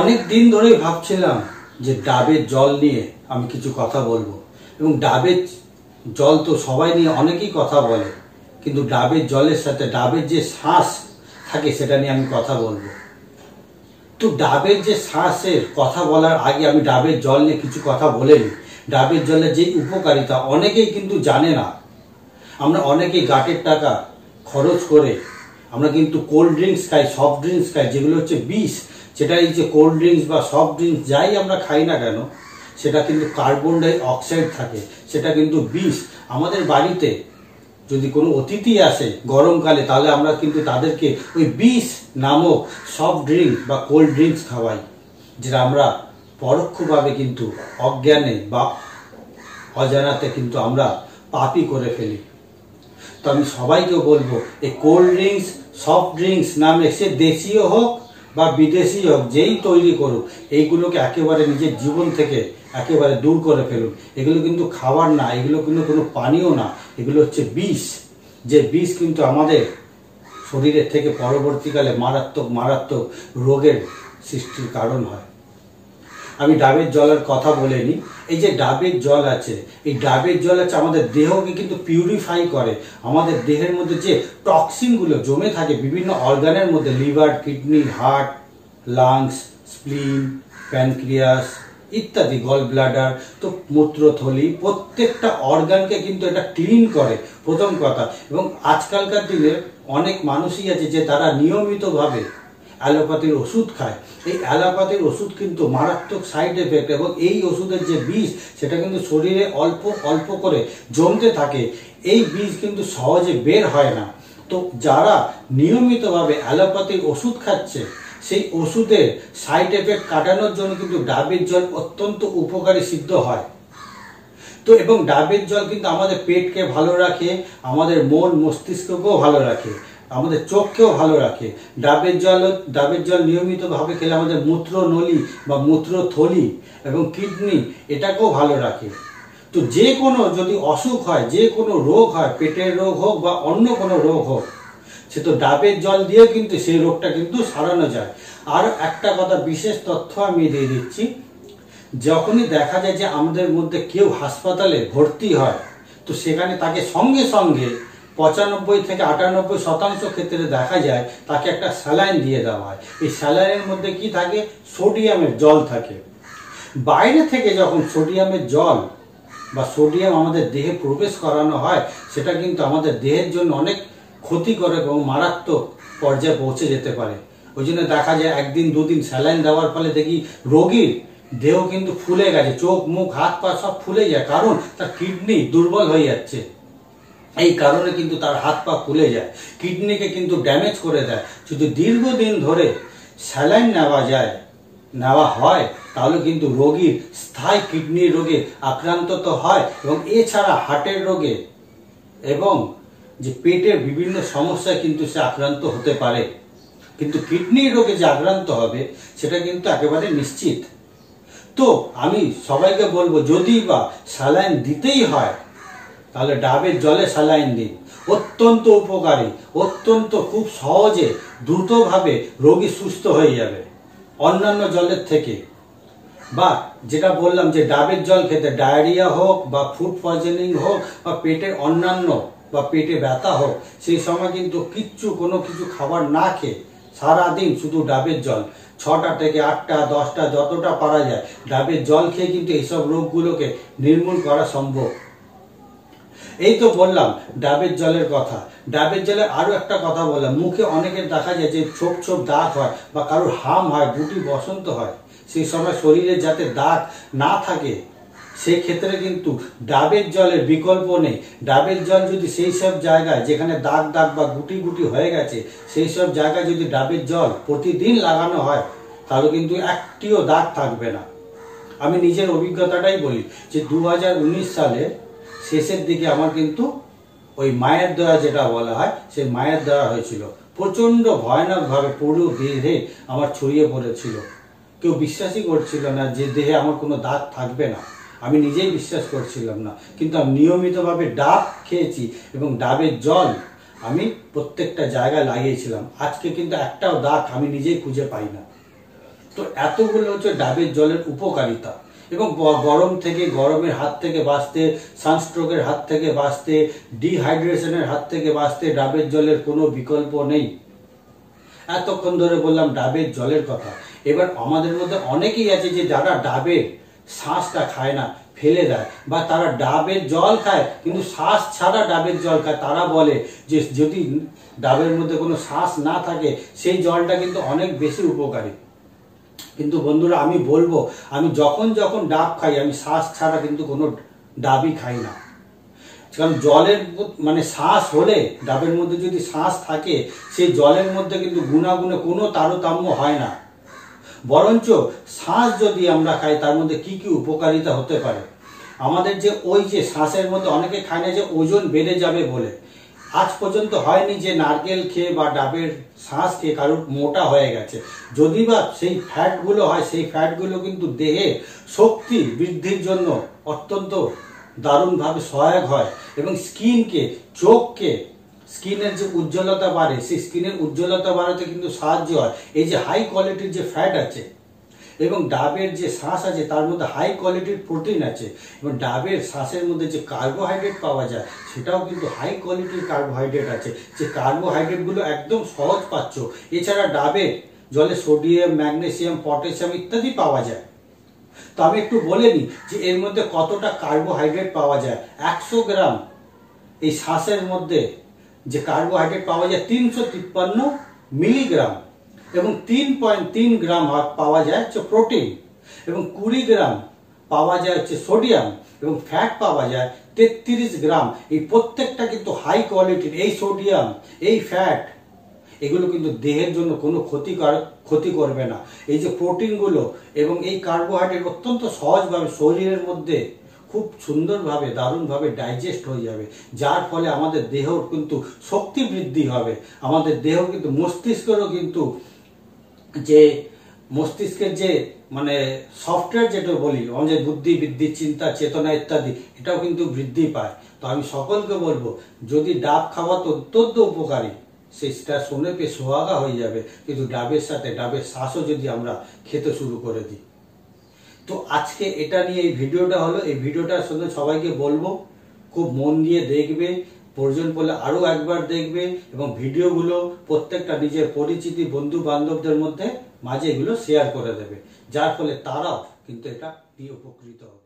অনেক দিন ধরেই ভাবছিলাম যে ডাবের জল নিয়ে আমি কিছু কথা বলবো, এবং ডাবের জল তো সবাই নিয়ে অনেকেই কথা বলে, কিন্তু ডাবের জলের সাথে ডাবের যে শ্বাস থাকে সেটা নিয়ে আমি কথা বলবো। তো ডাবের যে শ্বাসের কথা বলার আগে আমি ডাবের জল নিয়ে কিছু কথা বলে নিই। ডাবের জলের যে উপকারিতা অনেকেই কিন্তু জানে না। আমরা অনেকেই গাঁটের টাকা খরচ করে আমরা কিন্তু কোল্ড ড্রিঙ্কস খাই, সফট ড্রিঙ্কস খাই, যেগুলো হচ্ছে বিষ। সেটা এই যে কোল্ড ড্রিঙ্কস বা সফট ড্রিঙ্কস যাই আমরা খাই না কেন, সেটা কিন্তু কার্বন ডাই অক্সাইড থাকে, সেটা কিন্তু বিষ। আমাদের বাড়িতে যদি কোনো অতিথি আসে গরমকালে, তাহলে আমরা কিন্তু তাদেরকে ওই বিষ নামক সফট ড্রিঙ্ক বা কোল্ড ড্রিঙ্কস খাওয়াই, যেটা আমরা পরোক্ষভাবে কিন্তু অজ্ঞানে বা অজানাতে কিন্তু আমরা পাপই করে ফেলি। তো আমি সবাইকে বলবো, এই কোল্ড ড্রিঙ্কস সফট ড্রিঙ্কস নামে, সে দেশীয় হোক বা বিদেশি হোক, যেই তৈরি করুক, এইগুলোকে একেবারে নিজের জীবন থেকে একেবারে দূর করে ফেলুন। এগুলো কিন্তু খাবার না, এগুলো কিন্তু কোনো পানীয় না, এগুলো হচ্ছে বিষ, যে বিষ কিন্তু আমাদের শরীরের থেকে পরবর্তীকালে মারাত্মক মারাত্মক রোগের সৃষ্টির কারণ হয়। আমি ডাবের জলের কথা বলে নিই। এই যে ডাবের জল আছে, এই ডাবের জল আছে আমাদের দেহকে কিন্তু পিউরিফাই করে। আমাদের দেহের মধ্যে যে টক্সিনগুলো জমে থাকে বিভিন্ন অর্গানের মধ্যে, liver, kidney, heart, lungs, spleen, pancreas ইত্যাদি, গল ব্লাডার, তো মূত্রথলি, প্রত্যেকটা অর্গানকে কিন্তু এটা ক্লিন করে, প্রথম কথা। এবং আজকালকার দিনে অনেক মানুষই আছে যে তারা নিয়মিতভাবে অ্যালোপ্যাথির ওষুধ খায়। এই অ্যালোপ্যাথির ওষুধ কিন্তু মারাত্মক সাইড এফেক্ট, এবং এই ওষুধের যে বিষ সেটা কিন্তু শরীরে অল্প অল্প করে জমতে থাকে। এই বিষ কিন্তু সহজে বের হয় না। তো যারা নিয়মিতভাবে অ্যালোপ্যাথির ওষুধ খাচ্ছে, সেই ওষুধের সাইড এফেক্ট কাটানোর জন্য কিন্তু ডাবের জল অত্যন্ত উপকারী সিদ্ধ হয়। তো এবং ডাবের জল কিন্তু আমাদের পেটকে ভালো রাখে, আমাদের মন মস্তিষ্ককেও ভালো রাখে, আমাদের চোখকেও ভালো রাখে। ডাবের জল নিয়মিতভাবে খেলে আমাদের মূত্রনলী বা মূত্রথলি এবং কিডনি এটাকেও ভালো রাখে। তো যে কোনো যদি অসুখ হয়, যে কোনো রোগ হয়, পেটের রোগ হোক বা অন্য কোনো রোগ হোক, সে তো ডাবের জল দিয়ে কিন্তু সেই রোগটা কিন্তু সারানো যায়। আর একটা কথা, বিশেষ তথ্য আমি দিয়ে দিচ্ছি, যখনই দেখা যায় যে আমাদের মধ্যে কেউ হাসপাতালে ভর্তি হয়, তো সেখানে তাকে সঙ্গে সঙ্গে 95 থেকে 98% ক্ষেত্রে দেখা যায় তাকে একটা স্যালাইন দিয়ে দেওয়া হয়। এই স্যালাইনের মধ্যে কি থাকে? সোডিয়ামের জল থাকে। বাইরে থেকে যখন সোডিয়ামের জল বা সোডিয়াম আমাদের দেহে প্রবেশ করানো হয়, সেটা কিন্তু আমাদের দেহের জন্য অনেক ক্ষতিকর এবং মারাত্মক পর্যায়ে পৌঁছে যেতে পারে। ওই জন্য দেখা যায় একদিন দুদিন স্যালাইন দেওয়ার ফলে দেখি রোগীর দেহ কিন্তু ফুলে গেছে, চোখ মুখ হাত পা সব ফুলে যায়, কারণ তার কিডনি দুর্বল হয়ে যাচ্ছে। এই কারণে কিন্তু তার হাত পা ফুলে যায়, কিডনিকে কিন্তু ড্যামেজ করে দেয়। যদি দীর্ঘদিন ধরে স্যালাইন নেওয়া হয় তাহলে কিন্তু রোগীর স্থায়ী কিডনি রোগে আক্রান্ত তো হয়, এবং এছাড়া হার্টের রোগে এবং যে পেটের বিভিন্ন সমস্যায় কিন্তু সে আক্রান্ত হতে পারে। কিন্তু কিডনি রোগে যে আক্রান্ত হবে সেটা কিন্তু একেবারে নিশ্চিত। তো আমি সবাইকে বলবো, যদি বা স্যালাইন দিতেই হয় তাহলে ডাবের জলে স্যালাইন দিন। অত্যন্ত উপকারী, অত্যন্ত খুব সহজে দ্রুতভাবে রোগী সুস্থ হয়ে যাবে অন্যান্য জলের থেকে। বা যেটা বললাম যে ডাবের জল খেতে ডায়রিয়া হোক বা ফুড পয়জনিং হোক বা পেটের অন্যান্য বা পেটে ব্যথা হোক, সেই সময় কিন্তু কোনো কিছু খাবার না খেয়ে সারাদিন শুধু ডাবের জল, 6টা থেকে 8টা 10টা যতটা পারা যায় ডাবের জল খেয়ে কিন্তু এইসব রোগগুলোকে নির্মূল করা সম্ভব। এই তো বললাম ডাবের জলের কথা। ডাবের জলের আরো একটা কথা বললাম, মুখে অনেকের দেখা যায় যে ছোপ ছোপ দাগ হয় বা কারোর হাম হয়, গুটি বসন্ত হয়, সেই সময় শরীরে যাতে দাগ না থাকে সেক্ষেত্রে কিন্তু ডাবের জলের বিকল্প নেই। ডাবের জল যদি সেই সব জায়গায় যেখানে দাগ বা গুটি হয়ে গেছে, সেই সব জায়গায় যদি ডাবের জল প্রতিদিন লাগানো হয় তাহলে কিন্তু একটিও দাগ থাকবে না। আমি নিজের অভিজ্ঞতাটাই বলি যে 2019 সালে শেষের দিকে আমার কিন্তু ওই মায়ের দয়া যেটা বলা হয়, সেই মায়ের দয়া হয়েছিল, প্রচণ্ড ভয়ানকভাবে পুরো দেহে আমার ছড়িয়ে পড়েছিল। কেউ বিশ্বাসই করছিল না যে দেহে আমার কোনো দাগ থাকবে না, আমি নিজেই বিশ্বাস করছিলাম না। কিন্তু আমি নিয়মিতভাবে ডাব খেয়েছি এবং ডাবের জল আমি প্রত্যেকটা জায়গায় লাগিয়েছিলাম। আজকে কিন্তু একটাও দাগ আমি নিজেই খুঁজে পাই না। तो এতগুলো হচ্ছে ডাবের জলের উপকারিতা এবং গরম থেকে গরমের হাত থেকে বাঁচতে, সানস্ট্রোকের হাত থেকে বাঁচতে, ডিহাইড্রেশনের হাত থেকে বাঁচতে ডাবের জলের কোনো বিকল্প নেই। এতক্ষণ ধরে বললাম ডাবের জলের কথা। এবার আমাদের মধ্যে অনেকেই আছে যে যারা ডাবের শাঁসটা খায় না, ফেলে দেয়, বা তারা ডাবের জল খায় কিন্তু শাঁস ছাড়া ডাবের জল খায়। তারা বলে যে যদি ডাবের মধ্যে কোনো শাঁস না থাকে সেই জলটা কিন্তু অনেক বেশি উপকারী। কিন্তু বন্ধুরা আমি বলবো, আমি যখন যখন ডাব খাই আমি শাঁস ছাড়া কিন্তু কোনো ডাবই খাই না। কারণ জলের মানে শ্বাস হলে ডাবের মধ্যে যদি শ্বাস থাকে সেই জলের মধ্যে কিন্তু গুণাগুণে কোনো তারতম্য হয় না, বরঞ্চ শ্বাস যদি আমরা খাই তার মধ্যে কি কি উপকারিতা হতে পারে আমাদের। যে ওই যে শ্বাসের মধ্যে অনেকে খায় না যে ওজন বেড়ে যাবে বলে, আজ পর্যন্ত হয়নি যে নারকেল খেয়ে বা ডাবের শ্বাস খেয়ে কারোর মোটা হয়ে গেছে। যদি বা সেই ফ্যাটগুলো হয় সেই ফ্যাটগুলো কিন্তু দেহে শক্তি বৃদ্ধির জন্য অত্যন্ত দারুণভাবে সহায়ক হয় এবং স্কিনকে, চোখকে, স্কিনের যে উজ্জ্বলতা বাড়ে সেই স্কিনের উজ্জ্বলতা বাড়াতে কিন্তু সাহায্য হয়। এই যে হাই কোয়ালিটির যে ফ্যাট আছে এবং ডাবের যে শ্বাস আছে তার মধ্যে হাই কোয়ালিটির প্রোটিন আছে এবং ডাবের শ্বাসের মধ্যে যে কার্বোহাইড্রেট পাওয়া যায় সেটাও কিন্তু হাই কোয়ালিটির কার্বোহাইড্রেট আছে, যে কার্বোহাইড্রেটগুলো একদম সহজ পাচ্ছ। এছাড়া ডাবের জলে সোডিয়াম, ম্যাগনেসিয়াম, পটাশিয়াম ইত্যাদি পাওয়া যায়। তো আমি একটু বলে নিই যে এর মধ্যে কতটা কার্বোহাইড্রেট পাওয়া যায়। 100 গ্রাম এই শ্বাসের মধ্যে যে কার্বোহাইড্রেট পাওয়া যায় 353 মিলিগ্রাম এবং 3.3 গ্রাম পাওয়া যায় হচ্ছে প্রোটিন এবং 20 গ্রাম পাওয়া যায় হচ্ছে সোডিয়াম এবং ফ্যাট পাওয়া যায় 33 গ্রাম। এই প্রত্যেকটা কিন্তু হাই কোয়ালিটির। এই সোডিয়াম, এই ফ্যাট এগুলো কিন্তু দেহের জন্য কোনো ক্ষতি করবে না। এই যে প্রোটিনগুলো এবং এই কার্বোহাইড্রেট অত্যন্ত সহজভাবে শরীরের মধ্যে খুব সুন্দরভাবে দারুণভাবে ডাইজেস্ট হয়ে যাবে, যার ফলে আমাদের দেহ কিন্তু শক্তি বৃদ্ধি হবে। আমাদের দেহ কিন্তু মস্তিষ্কেরও কিন্তু যে মস্তিষ্কের যে মানে সফটওয়্যার যেটা বলি আমাদের বুদ্ধি, বৃদ্ধি, চিন্তা, চেতনা ইত্যাদি এটাও কিন্তু বৃদ্ধি পায়। তো আমি সকলকে বলবো যদি ডাব খাওয়া তো অত্যন্ত উপকারী, সেটা শুনে পে সোহাগা হয়ে যাবে, কিন্তু ডাবের সাথে ডাবের শ্বাসও যদি আমরা খেতে শুরু করে দিই। তো আজকে এটা নিয়ে এই ভিডিওটা হলো। এই ভিডিওটার সঙ্গে সবাইকে বলবো খুব মন দিয়ে দেখবে, প্রয়োজন পড়লে আরও একবার দেখবে এবং ভিডিওগুলো প্রত্যেকটা নিজের পরিচিতি, বন্ধু বান্ধবদের মধ্যে মাঝে এগুলো শেয়ার করে দেবে, যার ফলে তারাও কিন্তু এটা দিয়ে উপকৃত হবে।